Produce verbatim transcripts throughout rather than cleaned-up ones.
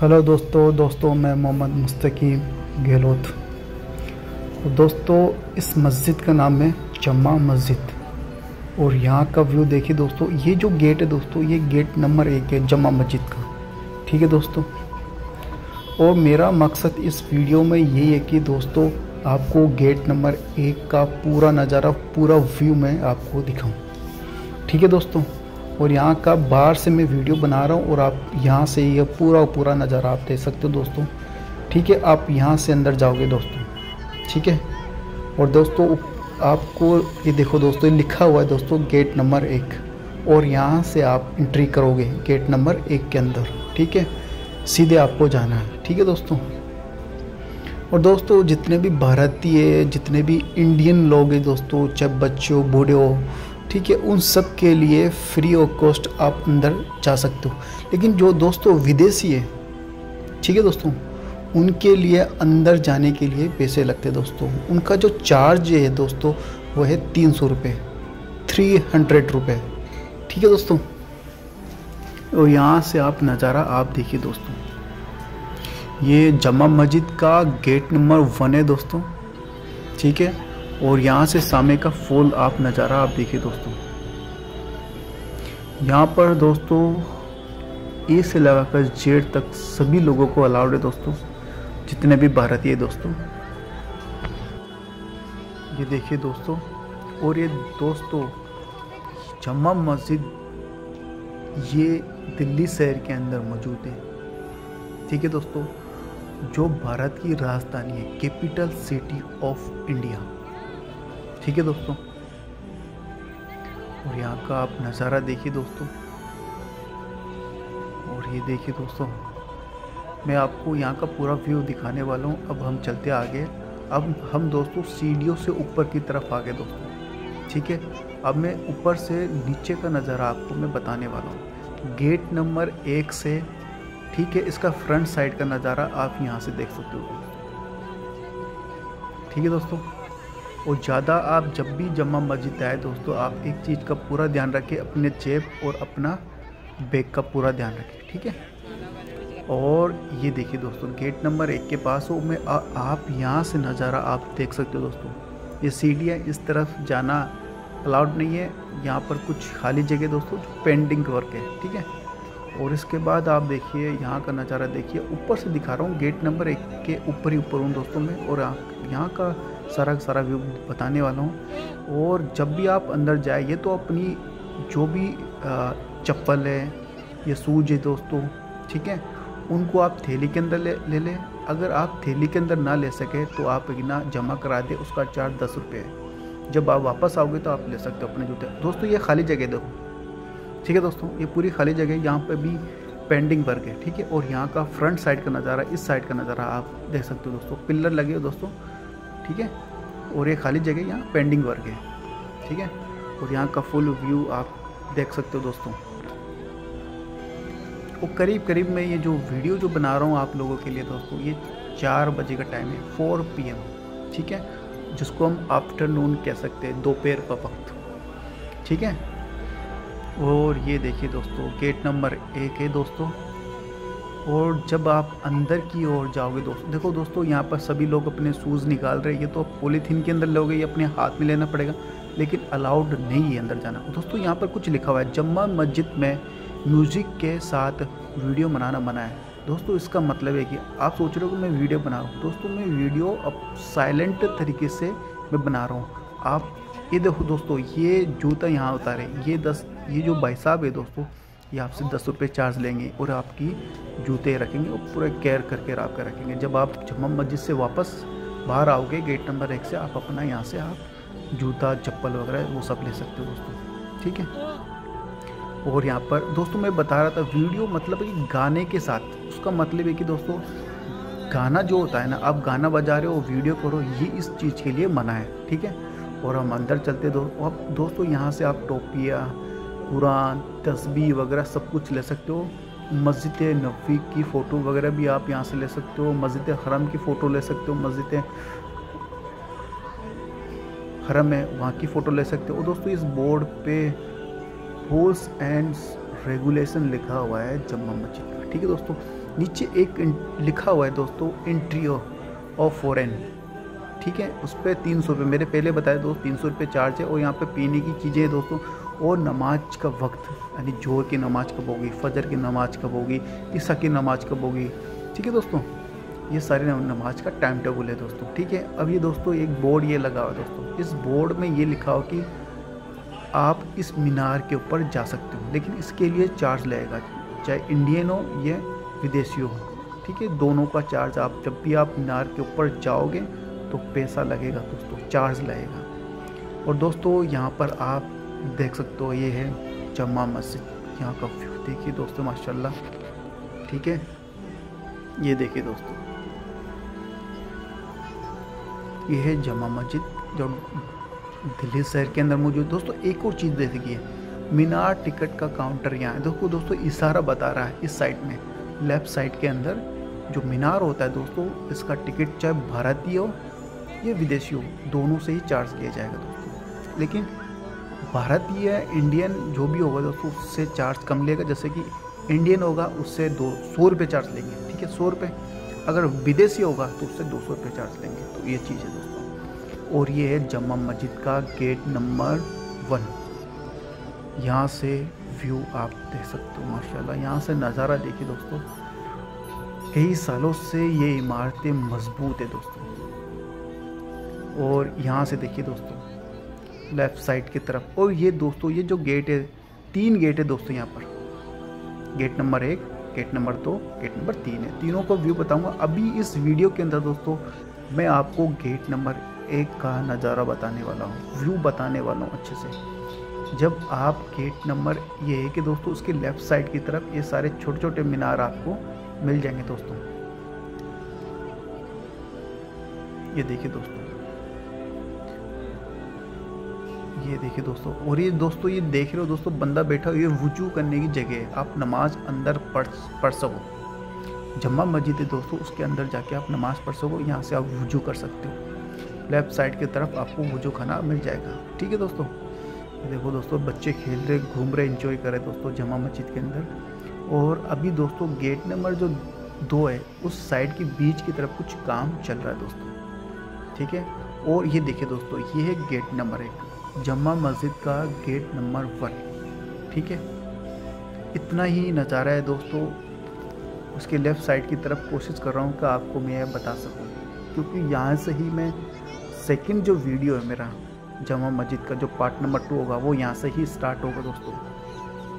Hello दोस्तों दोस्तों मैं मोहम्मद मुस्तकीम गहलोत। दोस्तों इस मस्जिद का नाम है जमा मस्जिद और यहाँ का व्यू देखिए दोस्तों। ये जो गेट है दोस्तों ये गेट नंबर एक है जमा मस्जिद का, ठीक है दोस्तों। और मेरा मकसद इस वीडियो में यही है कि दोस्तों आपको गेट नंबर एक का पूरा नज़ारा पूरा व्यू मैं आपको दिखाऊँ, ठीक है दोस्तों। और यहाँ का बाहर से मैं वीडियो बना रहा हूँ और आप यहाँ से ये पूरा पूरा नज़ारा आप देख सकते हो दोस्तों, ठीक है। आप यहाँ से अंदर जाओगे दोस्तों, ठीक है। और दोस्तों आपको ये देखो दोस्तों लिखा हुआ है दोस्तों गेट नंबर एक और यहाँ से आप एंट्री करोगे गेट नंबर एक के अंदर, ठीक है। सीधे आपको जाना है, ठीक है दोस्तों। और दोस्तों जितने भी भारतीय जितने भी इंडियन लोग हैं दोस्तों, चाहे बच्चे हो बूढ़े हो, ठीक है, उन सब के लिए फ्री ऑफ कॉस्ट आप अंदर जा सकते हो। लेकिन जो दोस्तों विदेशी है, ठीक है दोस्तों, उनके लिए अंदर जाने के लिए पैसे लगते हैं दोस्तों। उनका जो चार्ज है दोस्तों वो है तीन सौ रुपये थ्री हंड्रेड रुपये, ठीक है दोस्तों। और यहाँ से आप नज़ारा आप देखिए दोस्तों, ये जमा मस्जिद का गेट नंबर वन है दोस्तों, ठीक है। और यहाँ से सामने का फूल आप नज़ारा आप देखिए दोस्तों। यहाँ पर दोस्तों ए से लगाकर जेड तक सभी लोगों को अलाउड है दोस्तों, जितने भी भारतीय दोस्तों। ये देखिए दोस्तों। और ये दोस्तों जमा मस्जिद ये दिल्ली शहर के अंदर मौजूद है, ठीक है दोस्तों, जो भारत की राजधानी है, कैपिटल सिटी ऑफ इंडिया, ठीक है दोस्तों। और यहाँ का आप नज़ारा देखिए दोस्तों। और ये देखिए दोस्तों, मैं आपको यहाँ का पूरा व्यू दिखाने वाला हूँ। अब हम चलते आगे। अब हम दोस्तों सीढ़ियों से ऊपर की तरफ आ गए दोस्तों, ठीक है। अब मैं ऊपर से नीचे का नज़ारा आपको मैं बताने वाला हूँ गेट नंबर एक से, ठीक है। इसका फ्रंट साइड का नज़ारा आप यहाँ से देख सकते हो, ठीक है दोस्तों। और ज़्यादा आप जब भी जमा मस्जिद आए दोस्तों, आप एक चीज़ का पूरा ध्यान रखें, अपने जेब और अपना बैग का पूरा ध्यान रखें, ठीक है। और ये देखिए दोस्तों गेट नंबर एक के पास हो मैं आ, आप यहाँ से नज़ारा आप देख सकते हो दोस्तों। ये सीढ़ियाँ, इस तरफ जाना अलाउड नहीं है, यहाँ पर कुछ खाली जगह दोस्तों जो पेंडिंग वर्क है, ठीक है। और इसके बाद आप देखिए यहाँ का नज़ारा देखिए, ऊपर से दिखा रहा हूँ, गेट नंबर एक के ऊपर ही ऊपर हूँ दोस्तों मैं, और यहाँ का सारा सारा व्यू बताने वाला हूँ। और जब भी आप अंदर जाइए तो अपनी जो भी चप्पल है या शूज है दोस्तों, ठीक है, उनको आप थैली के अंदर ले ले लें। अगर आप थैली के अंदर ना ले सके तो आप ना जमा करा दें, उसका चार्ज दस रुपये है। जब आप वापस आओगे तो आप ले सकते हो अपने जूते दोस्तों। ये खाली जगह दो, ठीक है दोस्तों, ये पूरी खाली जगह है, यहाँ पर भी पेंडिंग वर्क है, ठीक है। और यहाँ का फ्रंट साइड का नज़ारा, इस साइड का नज़ारा आप देख सकते हो दोस्तों। पिलर लगे हो दोस्तों, ठीक है। और ये खाली जगह यहाँ पेंडिंग वर्क है, ठीक है। और यहाँ का फुल व्यू आप देख सकते हो दोस्तों। और करीब करीब मैं ये जो वीडियो जो बना रहा हूँ आप लोगों के लिए दोस्तों, ये चार बजे का टाइम है, फोर पी एम, ठीक है, जिसको हम आफ्टरनून कह सकते हैं, दोपहर का वक्त, ठीक है। और ये देखिए दोस्तों गेट नंबर एक है दोस्तों। और जब आप अंदर की ओर जाओगे दोस्तों, देखो दोस्तों यहाँ पर सभी लोग अपने शूज़ निकाल रहे हैं। ये तो पॉलीथीन के अंदर लोगे, ये अपने हाथ में लेना पड़ेगा, लेकिन अलाउड नहीं है अंदर जाना दोस्तों। यहाँ पर कुछ लिखा हुआ है जमा मस्जिद में म्यूज़िक के साथ वीडियो बनाना मना है दोस्तों। इसका मतलब है कि आप सोच रहे हो कि मैं वीडियो बना रहा हूँ दोस्तों, मैं वीडियो अब साइलेंट तरीके से मैं बना रहा हूँ। आप ये देखो दोस्तों, ये जूता यहाँ उतारे, ये दस ये जो भाई साहब है दोस्तों, ये आपसे दस रुपये चार्ज लेंगे और आपकी जूते रखेंगे और पूरा केयर करके आपका रखेंगे। जब आप जमा मस्जिद से वापस बाहर आओगे गेट नंबर एक से, आप अपना यहाँ से आप जूता चप्पल वगैरह वो सब ले सकते हो दोस्तों, ठीक है। और यहाँ पर दोस्तों मैं बता रहा था वीडियो मतलब कि गाने के साथ, उसका मतलब है कि दोस्तों गाना जो होता है ना, आप गाना बजा रहे हो वीडियो करो, ये इस चीज़ के लिए मना है, ठीक है। और हम अंदर चलते दो अब दोस्तों। यहाँ से आप टोपिया, कुरान, तस्बीह वगैरह सब कुछ ले सकते हो। मस्जिद नबवी की फ़ोटो वगैरह भी आप यहाँ से ले सकते हो, मस्जिद हरम की फ़ोटो ले सकते हो, मस्जिद हरम है वहाँ की फ़ोटो ले सकते हो। और दोस्तों इस बोर्ड पे रूल्स एंड रेगुलेशन लिखा हुआ है जमा मस्जिद का, ठीक है दोस्तों। नीचे एक लिखा हुआ है दोस्तों इंटीरियर और फॉरेन, ठीक है, उस पर तीन सौ रुपये, मेरे पहले बताए दोस्त तीन सौ रुपये चार्ज है। और यहाँ पे पीने की चीज़ें है दोस्तों, और नमाज का वक्त यानी जोहर की नमाज कब होगी, फजर की नमाज कब होगी, ईशा की नमाज कब होगी, ठीक है दोस्तों, ये सारी नमाज का टाइम टेबल है दोस्तों, ठीक है। अब ये दोस्तों एक बोर्ड ये लगा हुआ है दोस्तों, इस बोर्ड में ये लिखा हो कि आप इस मीनार के ऊपर जा सकते हो, लेकिन इसके लिए चार्ज लगेगा, चाहे इंडियन हो या विदेशी हो, ठीक है, दोनों का चार्ज। आप जब भी आप मीनार के ऊपर जाओगे तो पैसा लगेगा दोस्तों, चार्ज लगेगा। और दोस्तों यहाँ पर आप देख सकते हो ये है जमा मस्जिद, यहाँ का व्यू देखिए दोस्तों माशाल्लाह, ठीक है, ये देखिए दोस्तों ये है जमा मस्जिद जो दिल्ली शहर के अंदर मौजूद। दोस्तों एक और चीज़ देख लीजिए, मीनार टिकट का काउंटर यहाँ है दोस्तों, दोस्तों इशारा बता रहा है इस साइड में, लेफ़्ट साइड के अंदर जो मीनार होता है दोस्तों, इसका टिकट चाहे भारतीय हो या विदेशी हो, दोनों से ही चार्ज किया जाएगा दोस्तों, लेकिन भारतीय इंडियन जो भी होगा दोस्तों उससे चार्ज कम लेगा, जैसे कि इंडियन होगा उससे दो सौ रुपये चार्ज लेंगे, ठीक है, सौ रुपये, अगर विदेशी होगा तो उससे दो सौ रुपये चार्ज लेंगे, तो ये चीज़ है दोस्तों। और ये है जमा मस्जिद का गेट नंबर वन, यहाँ से व्यू आप देख सकते हो माशाल्लाह, यहाँ से नज़ारा देखिए दोस्तों, कई सालों से ये इमारतें मजबूत है दोस्तों। और यहाँ से देखिए दोस्तों लेफ़्ट साइड की तरफ, और ये दोस्तों ये जो गेट है, तीन गेट है दोस्तों यहाँ पर, गेट नंबर एक, गेट नंबर दो, गेट नंबर तीन है, तीनों का व्यू बताऊंगा अभी इस वीडियो के अंदर दोस्तों। मैं आपको गेट नंबर एक का नज़ारा बताने वाला हूँ, व्यू बताने वाला हूँ अच्छे से। जब आप गेट नंबर ये है कि दोस्तों उसके लेफ़्ट साइड की तरफ ये सारे छोटे छोटे मीनार आपको मिल जाएंगे दोस्तों, ये देखिए दोस्तों, ये देखिए दोस्तों। और ये दोस्तों ये देख रहे हो दोस्तों बंदा बैठा हो, ये वुजू करने की जगह है, आप नमाज अंदर पढ़ पढ़ सको, जमा मस्जिद है दोस्तों, उसके अंदर जाके आप नमाज पढ़ सको, यहाँ से आप वुजू कर सकते हो, लेफ़्ट साइड की तरफ आपको वुजू खाना मिल जाएगा, ठीक है दोस्तों। देखो दोस्तों बच्चे खेल रहे, घूम रहे, इंजॉय कर रहे दोस्तों जमा मस्जिद के अंदर। और अभी दोस्तों गेट नंबर जो दो है उस साइड के बीच की तरफ कुछ काम चल रहा है दोस्तों, ठीक है। और ये देखिए दोस्तों ये है गेट नंबर एक, जमा मस्जिद का गेट नंबर वन, ठीक है, इतना ही नज़ारा है दोस्तों। उसके लेफ़्ट साइड की तरफ कोशिश कर रहा हूँ कि आपको मैं यह बता सकूँ, क्योंकि यहाँ से ही मैं सेकंड जो वीडियो है मेरा जमा मस्जिद का जो पार्ट नंबर टू होगा वो यहाँ से ही स्टार्ट होगा दोस्तों,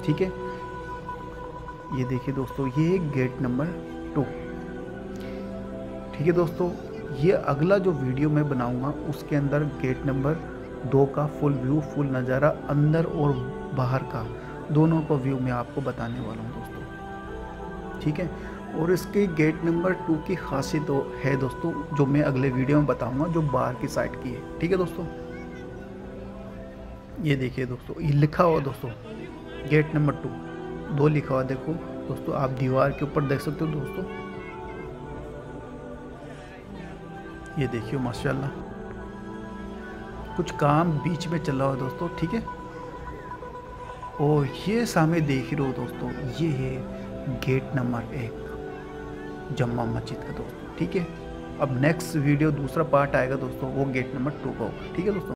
ठीक है। ये देखिए दोस्तों ये है गेट नंबर टू, ठीक है दोस्तों। ये अगला जो वीडियो मैं बनाऊँगा उसके अंदर गेट नंबर दो का फुल व्यू, फुल नज़ारा, अंदर और बाहर का दोनों का व्यू मैं आपको बताने वाला हूँ दोस्तों, ठीक है। और इसके गेट नंबर टू की खासियत तो है दोस्तों, जो मैं अगले वीडियो में बताऊँगा, जो बाहर की साइड की है, ठीक है दोस्तों। ये देखिए दोस्तों ये लिखा हुआ दोस्तों गेट नंबर टू, दो लिखा हुआ देखो दोस्तों, आप दीवार के ऊपर देख सकते हो दोस्तों, ये देखिए माशाल्लाह, कुछ काम बीच में चल रहा हो दोस्तों, ठीक है। और ये सामने देख रहे हो दोस्तों ये है गेट नंबर एक जमा मस्जिद का दोस्तों, ठीक है। अब नेक्स्ट वीडियो दूसरा पार्ट आएगा दोस्तों, वो गेट नंबर टू का होगा, ठीक है दोस्तों।